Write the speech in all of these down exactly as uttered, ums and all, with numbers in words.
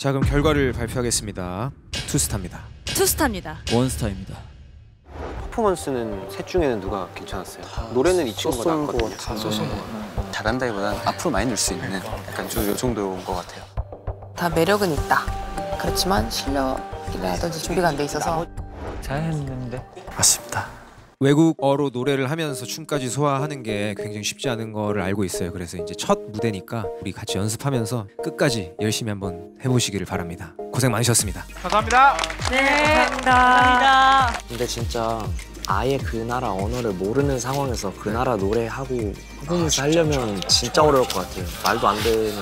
자, 그럼 결과를 발표하겠습니다. 투스타입니다. 투스타입니다. 원스타입니다. 퍼포먼스는 셋 중에는 누가 괜찮았어요? 노래는 이 친구가 낫거든요. 다 쏘신 거 같아요. 잘한다기보단 앞으로 많이 넣을 수 있는 약간 좀 요 정도인 것 같아요. 다 매력은 있다. 그렇지만 실력이라든지 준비가 안 돼 있어서 잘했는데 아쉽다. 외국어로 노래를 하면서 춤까지 소화하는 게 굉장히 쉽지 않은 거를 알고 있어요. 그래서 이제 첫 무대니까 우리 같이 연습하면서 끝까지 열심히 한번 해보시기를 바랍니다. 고생 많으셨습니다. 감사합니다. 네, 감사합니다. 근데 진짜 아예 그 나라 언어를 모르는 상황에서 그 나라 노래하고 퍼포먼스 하려면 진짜 어려울 것 같아요. 말도 안 되는.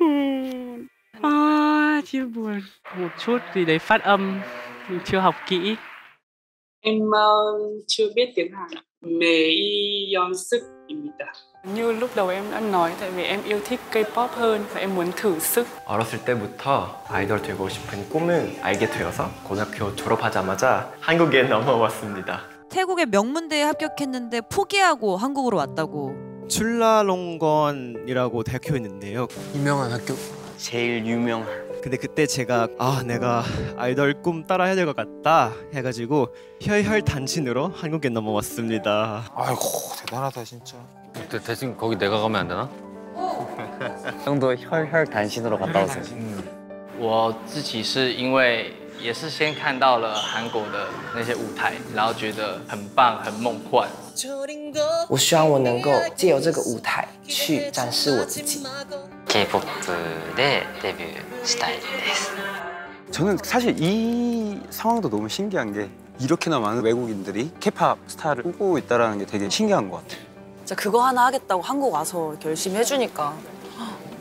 음, 아, 지금 뭘. một chút thì đấy phát âm mình chưa học kỹ. Em uh, chưa biết tiếng Hàn ạ. Như lúc đầu em đã nói, tại vì em yêu thích K-pop hơn và em muốn thử sức. 어렸을 때부터 아이돌 되고 싶은 꿈을 알게 되어서 고등학교 졸업하자마자 한국에 넘어왔습니다. 태국의 명문대에 합격했는데 포기하고 한국으로 왔다고. 출라롱건이라고 대학교 있는데요. 유명한 학교. 제일 유명한. 근데 그때 제가 아 내가 아이돌 꿈 따라 해야 될 것 같다 해가지고 혈혈 단신으로 한국에 넘어왔습니다. 아이고 대단하다 진짜. 근데 대신 거기 내가 가면 안 되나? 형도 혈혈 단신으로 갔다 오세요. 我自己是因为也是先看到了韩国的那些舞台，然后觉得很棒很梦幻。我希望我能够借由这个舞台去展示我自己。 K-팝에 데뷔したいです. 저는 사실 이 상황도 너무 신기한 게 이렇게나 많은 외국인들이 K-팝 스타를 보고 있다는 게 되게 신기한 것 같아요. 진짜 그거 하나 하겠다고 한국 와서 이렇게 열심히 해주니까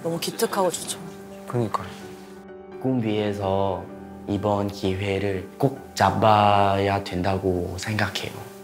너무 기특하고 좋죠. 그러니까요. 꿈 위해서 이번 기회를 꼭 잡아야 된다고 생각해요.